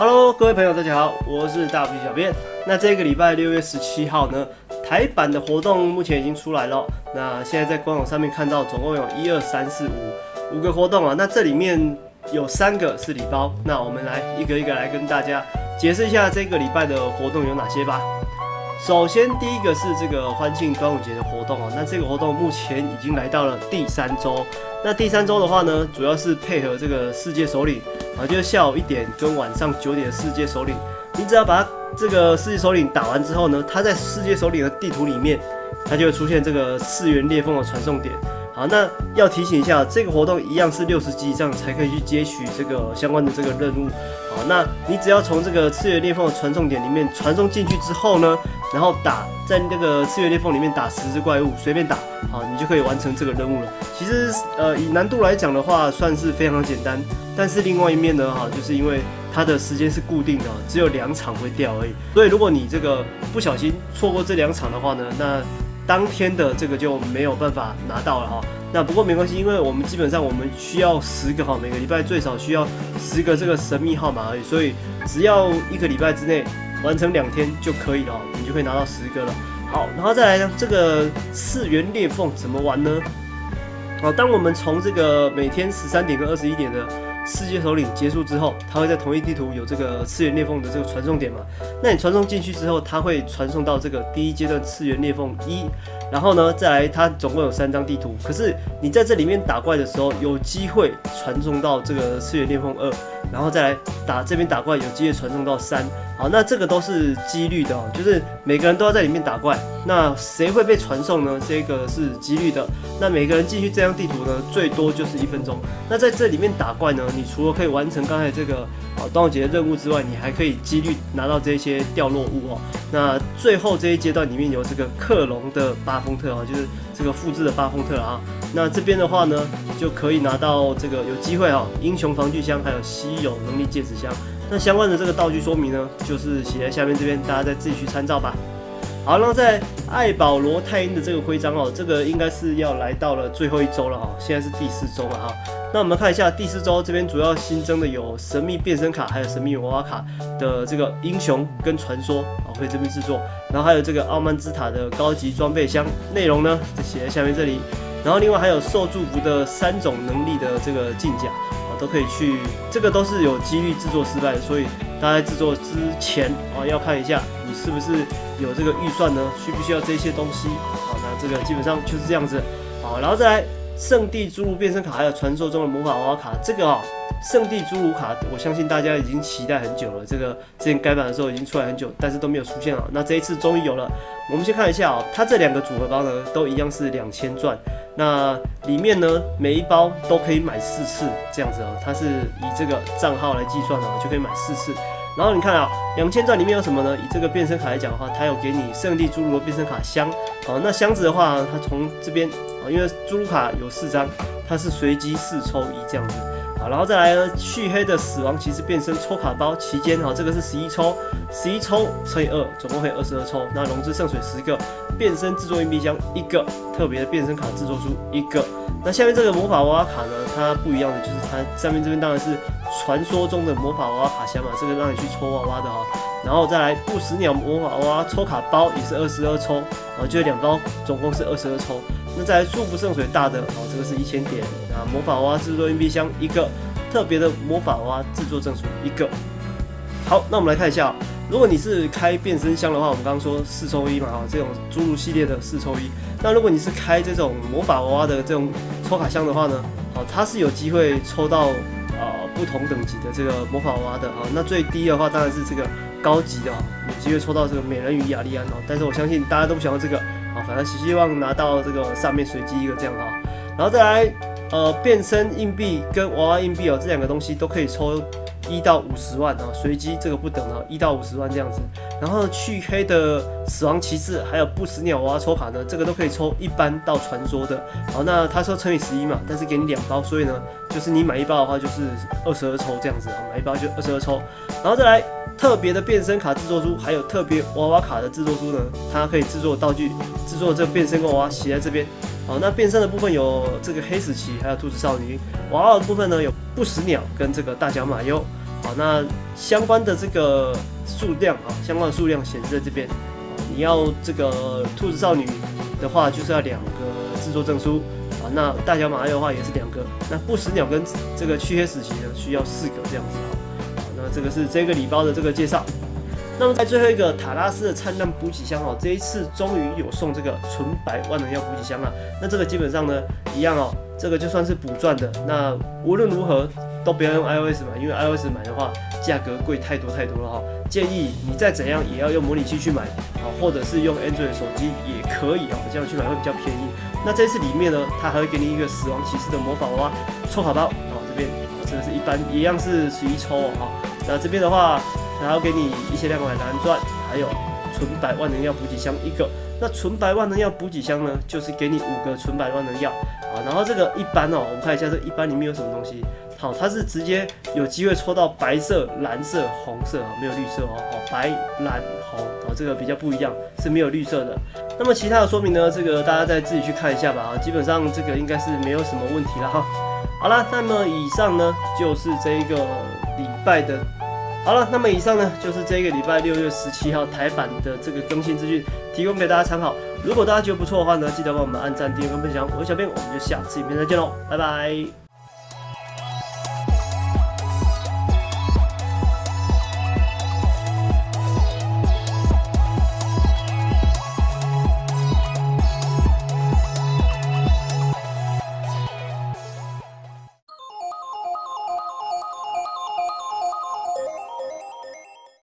Hello， 各位朋友，大家好，我是大皮小编。那这个礼拜6月17号呢，台版的活动目前已经出来了。那现在在官网上面看到，总共有5个活动啊。那这里面有3个是礼包，那我们来一个来跟大家解释一下这个礼拜的活动有哪些吧。首先，第一个是这个欢庆端午节的活动啊。那这个活动目前已经来到了第3周。那第3周的话呢，主要是配合这个世界首领啊，就是下午1点跟晚上9点的世界首领。你只要把这个世界首领打完之后呢，它在世界首领的地图里面，它就会出现这个4元裂缝的传送点。好，那要提醒一下，这个活动一样是60级以上才可以去接取这个相关的这个任务。好，那你只要从这个4元裂缝的传送点里面传送进去之后呢，然后打在那个次元裂缝里面打10只怪物，随便打，好，你就可以完成这个任务了。其实，以难度来讲的话，算是非常简单。但是另外一面呢，哈，就是因为它的时间是固定的，只有2场会掉而已。所以如果你这个不小心错过这2场的话呢，那当天的这个就没有办法拿到了哈。那不过没关系，因为我们基本上我们需要10个哈，每个礼拜最少需要10个这个神秘号码而已，所以只要1个礼拜之内完成2天就可以了，你就可以拿到10个了。好，然后再来呢，这个4元裂缝怎么玩呢？好，当我们从这个每天13点跟21点的世界首领结束之后，它会在同一地图有这个4元裂缝的这个传送点嘛？那你传送进去之后，它会传送到这个第1阶段4元裂缝1，然后呢，再来它总共有3张地图，可是你在这里面打怪的时候，有机会传送到这个4元裂缝2，然后再来这边打怪，有机会传送到3。好，那这个都是几率的，就是每个人都要在里面打怪，那谁会被传送呢？这个是几率的。那每个人进去这张地图呢，最多就是1分钟。那在这里面打怪呢，你除了可以完成刚才这个端午节的任务之外，你还可以几率拿到这些掉落物哦。那最后这一阶段里面有这个克隆的巴丰特啊，就是这个复制的巴丰特啊。那这边的话呢，就可以拿到这个有机会啊，英雄防具箱还有稀有能力戒指箱。那相关的这个道具说明呢，就是写在下面这边，大家再自己去参照吧。好，然后在艾保罗泰因的这个徽章哦，这个应该是要来到了最后1周了哈，现在是第4周了哈。那我们看一下第4周这边主要新增的有神秘变身卡，还有神秘娃娃卡的这个英雄跟传说啊，会这边制作，然后还有这个傲慢之塔的高级装备箱，内容呢就写在下面这里。然后另外还有受祝福的3种能力的这个镜甲啊，都可以去，这个都是有几率制作失败的，所以大家在制作之前啊，要看一下你是不是有这个预算呢，需不需要这些东西啊？那这个基本上就是这样子。好，然后再来圣地侏儒变身卡，还有传说中的魔法娃娃卡，这个啊。圣地侏儒卡，我相信大家已经期待很久了。这个之前改版的时候已经出来很久，但是都没有出现啊。那这一次终于有了，我们先看一下哦。它这2个组合包呢，都一样是2000钻。那里面呢，每一包都可以买4次，这样子哦。它是以这个账号来计算哦，就可以买4次。然后你看啊，2000钻里面有什么呢？以这个变身卡来讲的话，它有给你圣地侏儒的变身卡箱。好，那箱子的话，它从这边啊，因为侏儒卡有4张，它是随机4抽1这样子。好，然后再来呢，蓄黑的死亡骑士变身抽卡包期间，哈，这个是11抽，11抽乘以2，总共会22抽。那龙之圣水10个，变身制作硬币箱1个，特别的变身卡制作书1个。那下面这个魔法娃娃卡呢，它不一样的就是它上面这边当然是传说中的魔法娃娃卡箱嘛，这个让你去抽娃娃的哈。然后再来不死鸟魔法娃娃抽卡包也是22抽，啊，就是2包，总共是22抽。那再来祝福圣水大的哦，这个是1000点啊，魔法娃制作硬币箱1个，特别的魔法娃制作证书1个。好，那我们来看一下哦，如果你是开变身箱的话，我们刚刚说4抽1嘛，啊，这种侏儒系列的4抽1。那如果你是开这种魔法娃的这种抽卡箱的话呢，哦，它是有机会抽到不同等级的这个魔法娃的啊。那最低的话当然是这个高级的啊，有机会抽到这个美人鱼雅利安哦。但是我相信大家都不想要这个。好，反正希望拿到这个上面随机1个这样哈，然后再来变身硬币跟娃娃硬币哦，这2个东西都可以抽1到50万啊，随机这个不等啊，1到50万这样子。然后去黑的死亡骑士还有不死鸟娃娃抽卡呢，这个都可以抽一般到传说的。好，那他说乘以11嘛，但是给你2包，所以呢，就是你买1包的话就是22抽这样子啊，买1包就22抽。然后再来特别的变身卡制作书，还有特别娃娃卡的制作书呢，它可以制作道具，制作这个变身跟娃娃写在这边。好，那变身的部分有这个黑死棋，还有兔子少女。娃娃的部分呢有不死鸟跟这个大脚马优。好，那相关的这个数量啊，相关的数量显示在这边。你要这个兔子少女的话，就是要2个制作证书啊。那大小马六的话也是2个。那不死鸟跟这个驱黑死棋呢，需要4个这样子啊。那这个是这个礼包的这个介绍。那么在最后一个塔拉斯的灿烂补给箱哦，这一次终于有送这个纯白万能药补给箱了。那这个基本上呢一样哦，这个就算是补赚的。那无论如何都不要用 iOS 买，因为 iOS 买的话价格贵太多了哈。建议你再怎样也要用模拟器去买啊，或者是用 Android 手机也可以哦，这样去买会比较便宜。那这次里面呢，它还会给你一个死亡骑士的魔法娃娃抽卡包哦，这边这个是一般一样是11抽哦。那这边的话。然后给你一些200蓝钻，还有纯白万能药补给箱1个。那纯白万能药补给箱呢，就是给你5个纯白万能药啊。然后这个一般哦，我们看一下这一般里面有什么东西。好，它是直接有机会抽到白色、蓝色、红色啊，没有绿色哦。哦，白、蓝、红哦，这个比较不一样，是没有绿色的。那么其他的说明呢，这个大家再自己去看一下吧啊。基本上这个应该是没有什么问题了哈。好啦，那么以上呢就是这一个礼拜的。好了，那么以上呢就是这个礼拜6月17号台版的这个更新资讯，提供给大家参考。如果大家觉得不错的话呢，记得帮我们按赞、订阅跟分享。我是小编，我们就下次影片再见喽，拜拜。